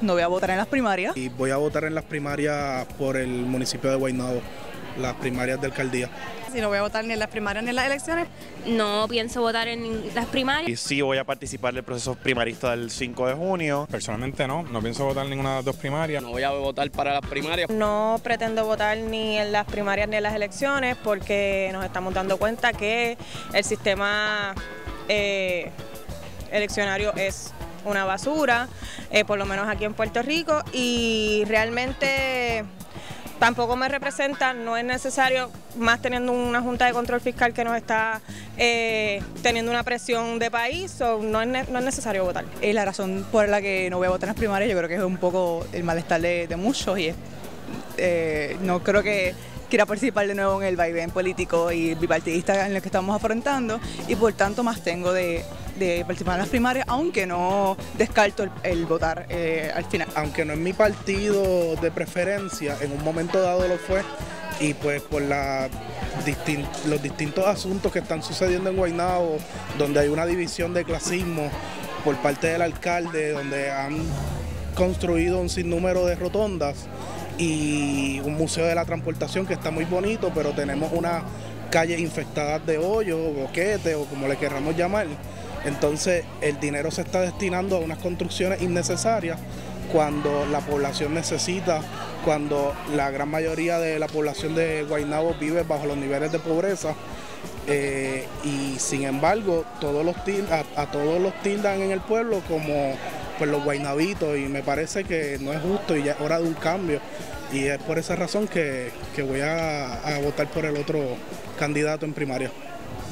No voy a votar en las primarias. Y voy a votar en las primarias por el municipio de Guaynabo, las primarias de alcaldía. Si no voy a votar ni en las primarias ni en las elecciones. No pienso votar en las primarias. Y sí voy a participar del proceso primarista del 5 de junio. Personalmente no pienso votar en ninguna de las dos primarias. No voy a votar para las primarias. No pretendo votar ni en las primarias ni en las elecciones porque nos estamos dando cuenta que el sistema eleccionario es una basura, por lo menos aquí en Puerto Rico, y realmente tampoco me representa, no es necesario, más teniendo una Junta de Control Fiscal que nos está teniendo una presión de país, o no es necesario votar. Es la razón por la que no voy a votar en las primarias. Yo creo que es un poco el malestar de muchos y no creo que quiera participar de nuevo en el vaivén político y bipartidista en el que estamos afrontando, y por tanto más tengo de participar en las primarias, aunque no descarto el votar al final. Aunque no es mi partido de preferencia, en un momento dado lo fue, y pues por los distintos asuntos que están sucediendo en Guaynabo, donde hay una división de clasismo por parte del alcalde, donde han construido un sinnúmero de rotondas y un museo de la transportación que está muy bonito, pero tenemos una calle infectada de hoyos, boquetes o como le querramos llamar. Entonces el dinero se está destinando a unas construcciones innecesarias cuando la población necesita, cuando la gran mayoría de la población de Guaynabo vive bajo los niveles de pobreza, y sin embargo a todos los tildan en el pueblo como pues, los guaynabitos, y me parece que no es justo y ya es hora de un cambio. Y es por esa razón que voy a votar por el otro candidato en primaria.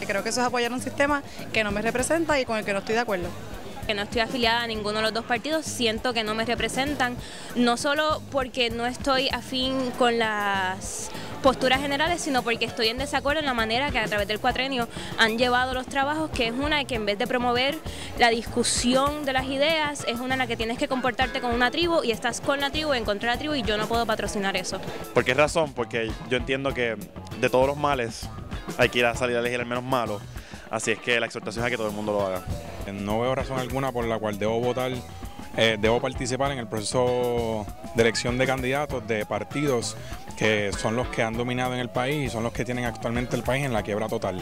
Creo que eso es apoyar un sistema que no me representa y con el que no estoy de acuerdo. Que no estoy afiliada a ninguno de los dos partidos, siento que no me representan, no solo porque no estoy afín con las posturas generales, sino porque estoy en desacuerdo en la manera que a través del cuatrenio han llevado los trabajos, que es una que en vez de promover la discusión de las ideas, es una en la que tienes que comportarte con una tribu y estás con la tribu, en contra de la tribu, y yo no puedo patrocinar eso. ¿Por qué razón? Porque yo entiendo que de todos los males hay que ir a salir a elegir el menos malo, así es que la exhortación es a que todo el mundo lo haga. No veo razón alguna por la cual debo votar, debo participar en el proceso de elección de candidatos de partidos que son los que han dominado en el país y son los que tienen actualmente el país en la quiebra total.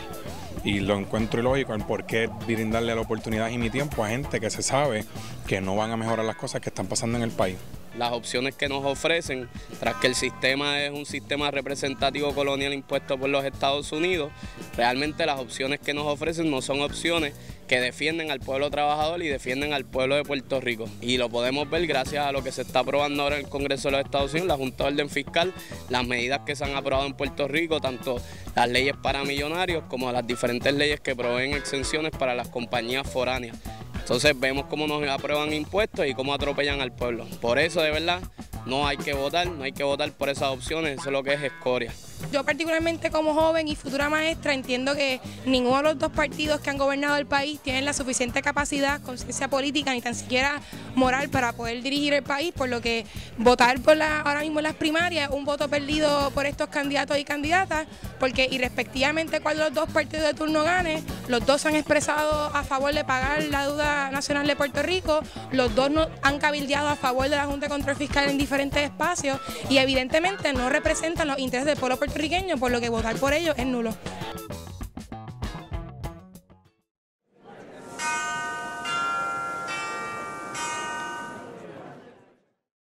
Y lo encuentro ilógico en por qué brindarle la oportunidad y mi tiempo a gente que se sabe que no van a mejorar las cosas que están pasando en el país. Las opciones que nos ofrecen, tras que el sistema es un sistema representativo colonial impuesto por los Estados Unidos, realmente las opciones que nos ofrecen no son opciones que defienden al pueblo trabajador y defienden al pueblo de Puerto Rico. Y lo podemos ver gracias a lo que se está aprobando ahora en el Congreso de los Estados Unidos, la Junta de Orden Fiscal, las medidas que se han aprobado en Puerto Rico, tanto las leyes para millonarios como las diferentes leyes que proveen exenciones para las compañías foráneas. Entonces vemos cómo nos aprueban impuestos y cómo atropellan al pueblo. Por eso, de verdad, no hay que votar, no hay que votar por esas opciones, eso es lo que es escoria. Yo particularmente como joven y futura maestra entiendo que ninguno de los dos partidos que han gobernado el país tienen la suficiente capacidad, conciencia política, ni tan siquiera moral para poder dirigir el país, por lo que votar por ahora mismo las primarias, un voto perdido por estos candidatos y candidatas, porque irrespectivamente cuál de los dos partidos de turno gane, los dos han expresado a favor de pagar la deuda nacional de Puerto Rico, los dos han cabildeado a favor de la Junta de Control Fiscal en diferentes espacios y evidentemente no representan los intereses del pueblo puertorriqueño, por lo que votar por ellos es nulo.